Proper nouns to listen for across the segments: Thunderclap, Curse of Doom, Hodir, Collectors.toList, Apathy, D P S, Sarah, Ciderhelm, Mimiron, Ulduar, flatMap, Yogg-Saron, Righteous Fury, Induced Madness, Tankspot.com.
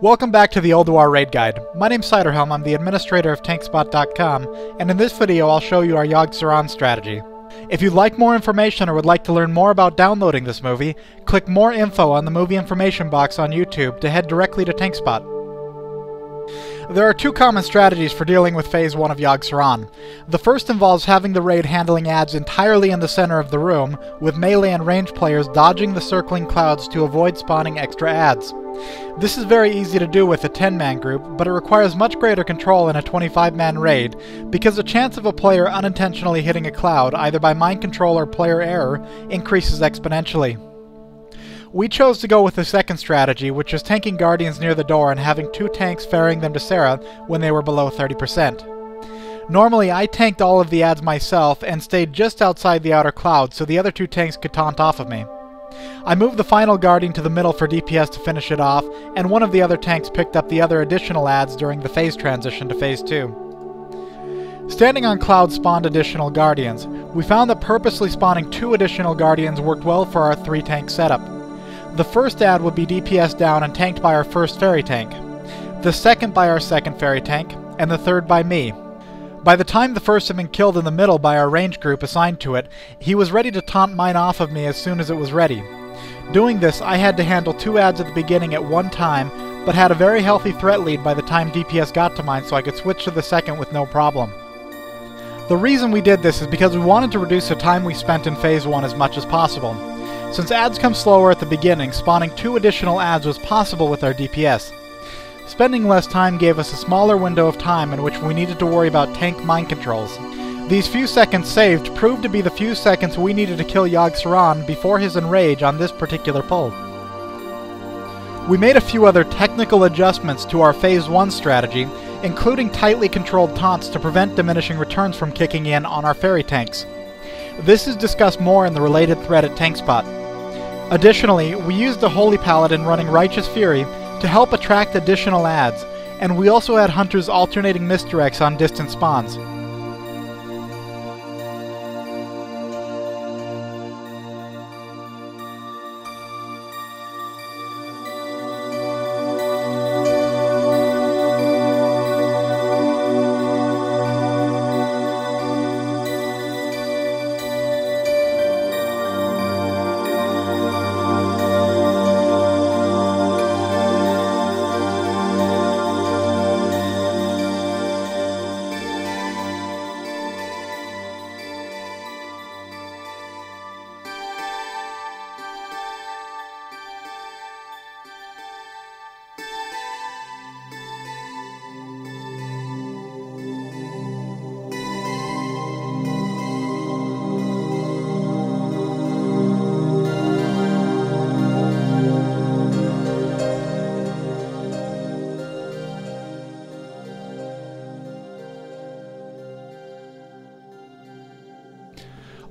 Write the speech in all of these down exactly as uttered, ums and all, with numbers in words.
Welcome back to the Ulduar Raid Guide. My name's Ciderhelm, I'm the administrator of Tankspot dot com, and in this video I'll show you our Yogg-Saron strategy. If you'd like more information or would like to learn more about downloading this movie, click more info on the movie information box on YouTube to head directly to Tankspot. There are two common strategies for dealing with Phase one of Yogg-Saron. The first involves having the raid handling ads entirely in the center of the room, with melee and range players dodging the circling clouds to avoid spawning extra ads. This is very easy to do with a ten man group, but it requires much greater control in a twenty-five man raid, because the chance of a player unintentionally hitting a cloud, either by mind control or player error, increases exponentially. We chose to go with the second strategy, which is tanking Guardians near the door and having two tanks ferrying them to Sarah when they were below thirty percent. Normally, I tanked all of the ads myself and stayed just outside the outer cloud so the other two tanks could taunt off of me. I moved the final Guardian to the middle for D P S to finish it off, and one of the other tanks picked up the other additional ads during the phase transition to Phase two. Standing on cloud spawned additional Guardians. We found that purposely spawning two additional Guardians worked well for our three tank setup. The first ad would be D P S down and tanked by our first ferry tank, the second by our second ferry tank, and the third by me. By the time the first had been killed in the middle by our range group assigned to it, he was ready to taunt mine off of me as soon as it was ready. Doing this, I had to handle two ads at the beginning at one time, but had a very healthy threat lead by the time D P S got to mine so I could switch to the second with no problem. The reason we did this is because we wanted to reduce the time we spent in Phase one as much as possible. Since ads come slower at the beginning, spawning two additional ads was possible with our D P S. Spending less time gave us a smaller window of time in which we needed to worry about tank mind controls. These few seconds saved proved to be the few seconds we needed to kill Yogg-Saron before his enrage on this particular pull. We made a few other technical adjustments to our Phase one strategy, including tightly controlled taunts to prevent diminishing returns from kicking in on our ferry tanks. This is discussed more in the related thread at Tankspot. Additionally, we used the Holy Paladin running Righteous Fury to help attract additional adds, and we also had hunters alternating misdirects on distant spawns.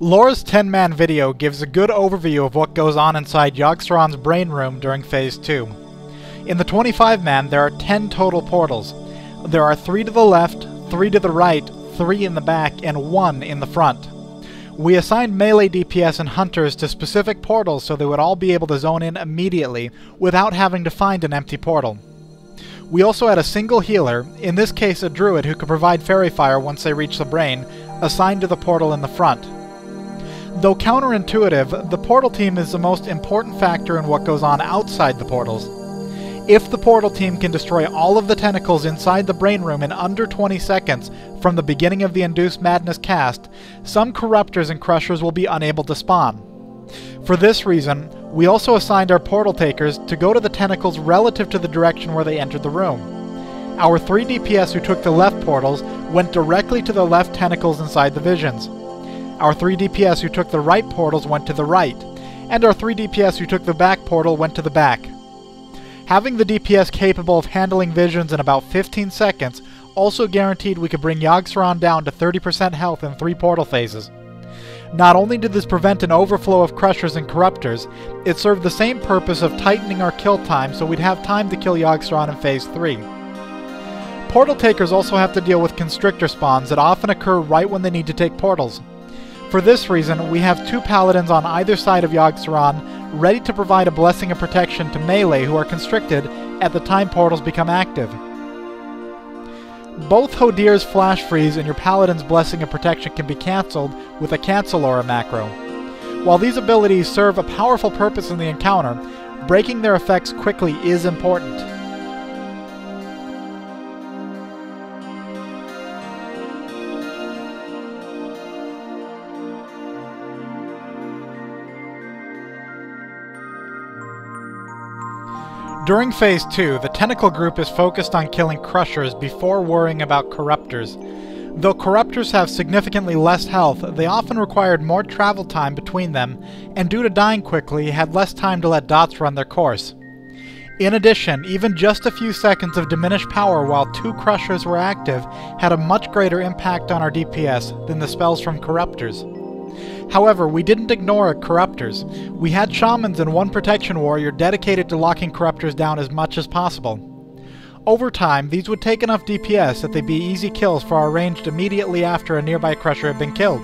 Laura's ten man video gives a good overview of what goes on inside Yogg-Saron's brain room during Phase two. In the twenty-five man, there are ten total portals. There are three to the left, three to the right, three in the back, and one in the front. We assigned melee D P S and hunters to specific portals so they would all be able to zone in immediately without having to find an empty portal. We also had a single healer, in this case a druid who could provide fairy fire once they reach the brain, assigned to the portal in the front. Though counterintuitive, the portal team is the most important factor in what goes on outside the portals. If the portal team can destroy all of the tentacles inside the brain room in under twenty seconds from the beginning of the Induced Madness cast, some corruptors and crushers will be unable to spawn. For this reason, we also assigned our portal takers to go to the tentacles relative to the direction where they entered the room. Our three D P S who took the left portals went directly to the left tentacles inside the visions. Our three D P S who took the right portals went to the right, and our three D P S who took the back portal went to the back. Having the D P S capable of handling visions in about fifteen seconds also guaranteed we could bring Yogg-Saron down to thirty percent health in three portal phases. Not only did this prevent an overflow of crushers and corruptors, it served the same purpose of tightening our kill time so we'd have time to kill Yogg-Saron in Phase three. Portal takers also have to deal with constrictor spawns that often occur right when they need to take portals. For this reason, we have two paladins on either side of Yogg-Saron ready to provide a blessing and protection to melee who are constricted at the time portals become active. Both Hodir's Flash Freeze and your Paladin's Blessing and Protection can be cancelled with a Cancel Aura macro. While these abilities serve a powerful purpose in the encounter, breaking their effects quickly is important. During Phase two, the Tentacle group is focused on killing Crushers before worrying about Corruptors. Though Corruptors have significantly less health, they often required more travel time between them, and due to dying quickly, had less time to let dots run their course. In addition, even just a few seconds of diminished power while two Crushers were active had a much greater impact on our D P S than the spells from Corruptors. However, we didn't ignore Corruptors. We had Shamans and one Protection Warrior dedicated to locking Corruptors down as much as possible. Over time, these would take enough D P S that they'd be easy kills for our ranged immediately after a nearby Crusher had been killed.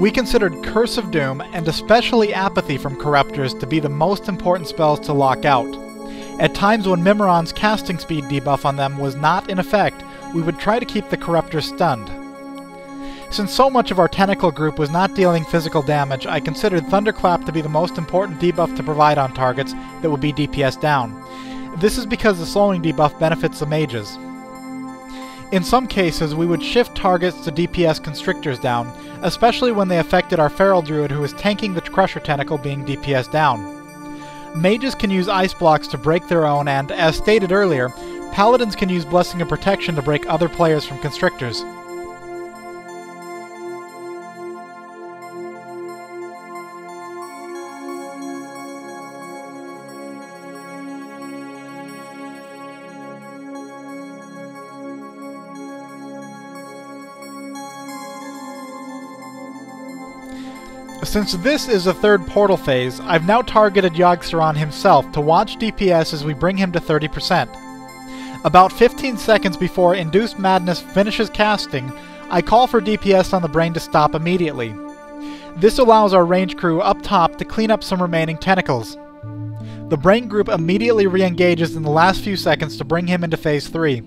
We considered Curse of Doom, and especially Apathy from Corruptors, to be the most important spells to lock out. At times when Mimiron's casting speed debuff on them was not in effect, we would try to keep the Corruptors stunned. Since so much of our Tentacle group was not dealing physical damage, I considered Thunderclap to be the most important debuff to provide on targets that would be D P S down. This is because the slowing debuff benefits the mages. In some cases, we would shift targets to D P S Constrictors down, especially when they affected our Feral Druid who was tanking the Crusher Tentacle being D P S down. Mages can use Ice Blocks to break their own and, as stated earlier, Paladins can use Blessing and Protection to break other players from Constrictors. Since this is the third portal phase, I've now targeted Yogg-Saron himself to watch D P S as we bring him to thirty percent. About fifteen seconds before Induced Madness finishes casting, I call for D P S on the brain to stop immediately. This allows our range crew up top to clean up some remaining tentacles. The brain group immediately re-engages in the last few seconds to bring him into Phase three.